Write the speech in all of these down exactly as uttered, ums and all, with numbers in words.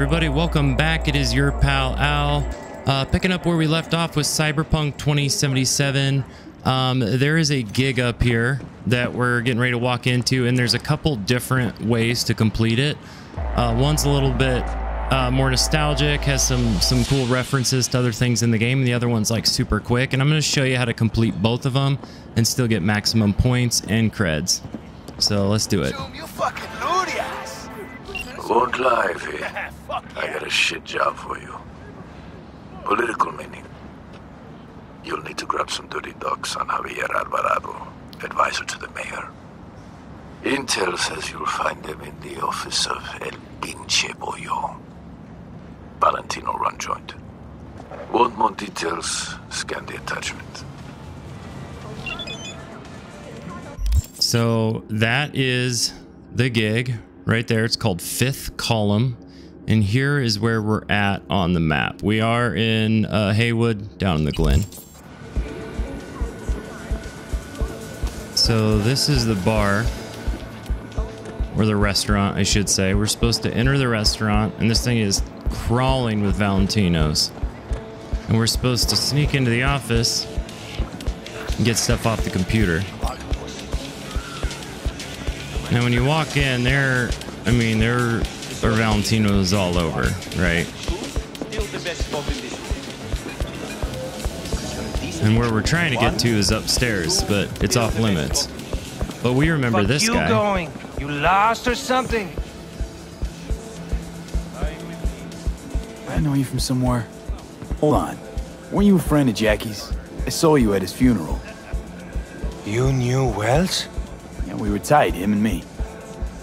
everybody, welcome back. It is your pal Al, uh, picking up where we left off with Cyberpunk twenty seventy-seven. Um, there is a gig up here that we're getting ready to walk into, and there's a couple different ways to complete it. Uh, one's a little bit uh, more nostalgic, has some some cool references to other things in the game, and the other one's like super quick. And I'm going to show you how to complete both of them and still get maximum points and creds. So let's do it. Won't lie, V. I got a shit job for you. Political meaning. You'll need to grab some dirty docs on Javier Alvarado, advisor to the mayor. Intel says you'll find him in the office of El Pinche Boyo, Valentino run joint. Want more details? Scan the attachment. So that is the gig. Right there, it's called Fifth Column, and here is where we're at on the map. We are in uh, Haywood, down in the Glen. So this is the bar, or the restaurant, I should say. We're supposed to enter the restaurant, and this thing is crawling with Valentinos. And we're supposed to sneak into the office and get stuff off the computer. Now, when you walk in, there, I mean, there are Valentinos all over, right? And where we're trying to get to is upstairs, but it's off limits. But we remember this guy. Where you going? You lost or something? I know you from somewhere. Hold on. Weren't you a friend of Jackie's? I saw you at his funeral. You knew Wells? We were tight, him and me.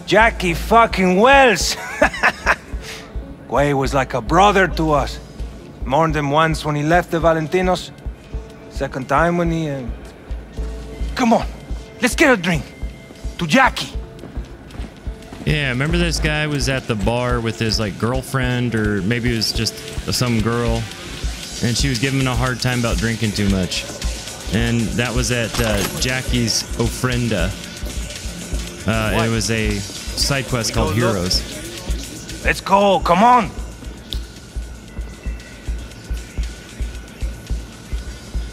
Jackie fucking Wells! Way was like a brother to us. Mourned him once when he left the Valentinos. Second time when he... Uh... Come on, let's get a drink. To Jackie. Yeah, remember this guy was at the bar with his like girlfriend, or maybe it was just some girl. And she was giving him a hard time about drinking too much. And that was at uh, Jackie's ofrenda. Uh, it was a side quest called Heroes. Let's go, come on!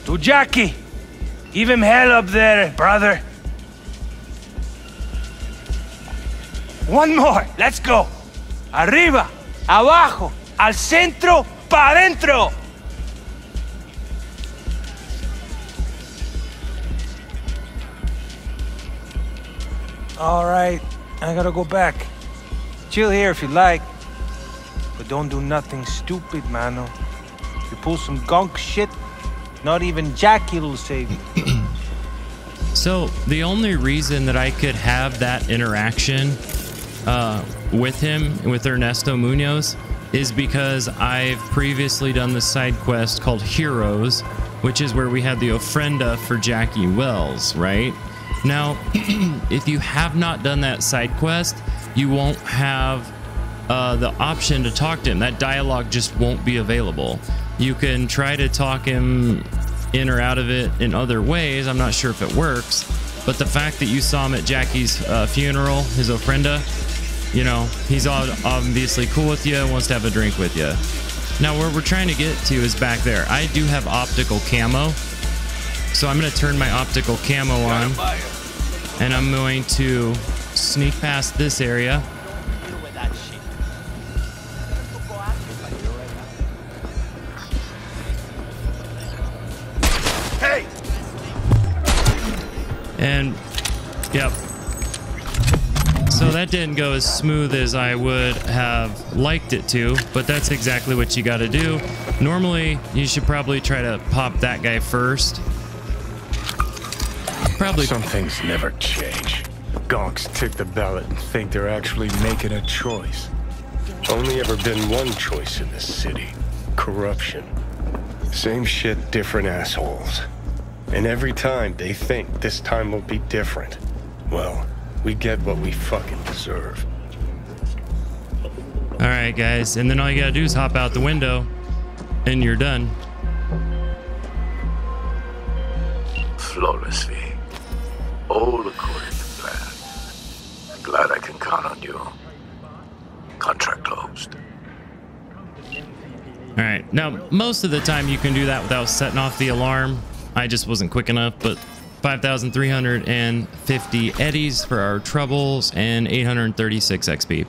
To Jackie! Give him hell up there, brother! One more, let's go! Arriba, abajo, al centro, pa' dentro! All right, I gotta go back. Chill here if you like. But don't do nothing stupid, mano. If you pull some gunk shit, not even Jackie will save you. So, the only reason that I could have that interaction uh, with him, with Ernesto Muñoz, is because I've previously done the side quest called Heroes, which is where we had the ofrenda for Jackie Wells, right? Now, if you have not done that side quest, you won't have uh, the option to talk to him. That dialogue just won't be available. You can try to talk him in or out of it in other ways. I'm not sure if it works, but the fact that you saw him at Jackie's uh, funeral, his ofrenda, you know, he's obviously cool with you, wants to have a drink with you. Now, where we're trying to get to is back there. I do have optical camo, so I'm going to turn my optical camo on. And I'm going to sneak past this area. Hey! And, yep. So that didn't go as smooth as I would have liked it to, but that's exactly what you got to do. Normally, you should probably try to pop that guy first. Probably. Some things never change. Gonks tick the ballot and think they're actually making a choice. Only ever been one choice in this city. Corruption. Same shit, different assholes. And every time they think this time will be different, well, we get what we fucking deserve. Alright guys, and then all you gotta do is hop out the window and you're done. Flawlessly. All according to plan. Glad I can count on you. Contract closed. Now, most of the time you can do that without setting off the alarm. I just wasn't quick enough, but five thousand three hundred fifty eddies for our troubles and eight hundred thirty-six X P.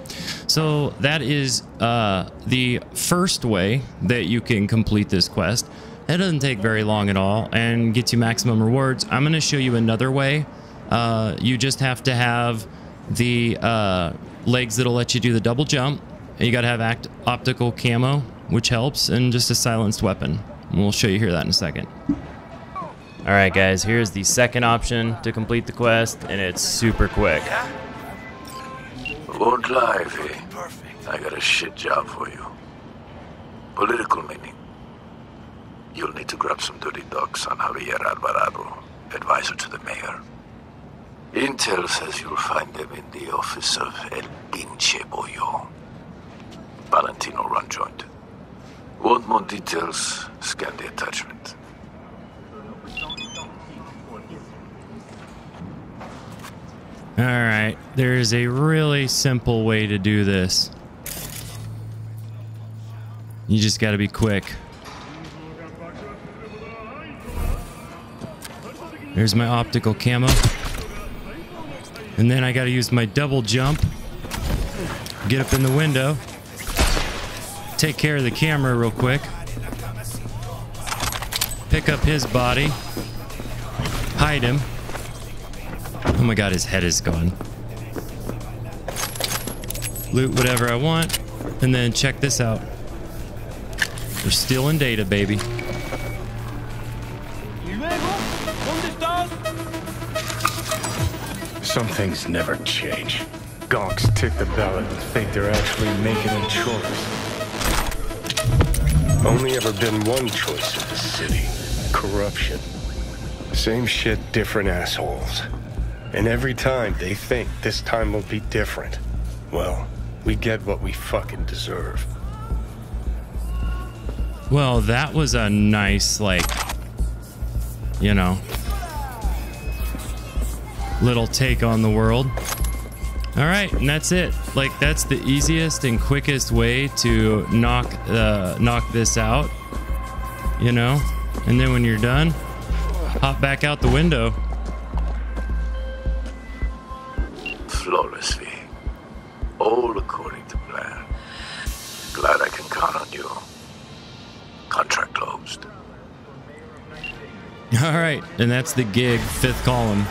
So that is uh, the first way that you can complete this quest. It doesn't take very long at all and gets you maximum rewards. I'm going to show you another way. Uh, you just have to have the uh, legs that'll let you do the double jump. You got to have act optical camo, which helps, and just a silenced weapon. And we'll show you here that in a second. All right, guys, here's the second option to complete the quest, and it's super quick. Won't lie, V. I got a shit job for you. Political meaning. You'll need to grab some dirty docs on Javier Alvarado, advisor to the mayor. Intel says you'll find them in the office of El Pinche Boyo, Valentino run joint. Want more details? Scan the attachment. All right, there is a really simple way to do this. You just got to be quick. There's my optical camo. And then I got to use my double jump. Get up in the window. Take care of the camera real quick. Pick up his body. Hide him. Oh my god, his head is gone. Loot whatever I want, and then check this out. We're stealing data, baby. Some things never change. Gonks tick the ballot and think they're actually making a choice. Only ever been one choice in the city. Corruption. Same shit, different assholes. And every time they think this time will be different, well, we get what we fucking deserve. Well, that was a nice, like, you know, little take on the world. All right, and that's it. Like, that's the easiest and quickest way to knock uh, knock this out, you know? And then when you're done, hop back out the window. Flawlessly. All according to plan. Glad I can count on you. Contract closed. Alright, and that's the gig, Fifth Column.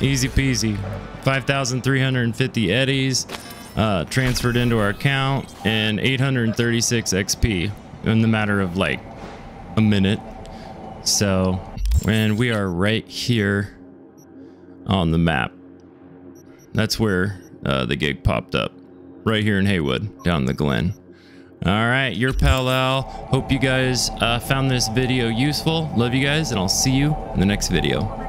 Easy peasy. five thousand three hundred fifty eddies uh, transferred into our account and eight hundred thirty-six X P in the matter of like a minute. So, and we are right here on the map. That's where uh, the gig popped up, right here in Haywood, down the Glen. All right, your pal Al. Hope you guys uh, found this video useful. Love you guys, and I'll see you in the next video.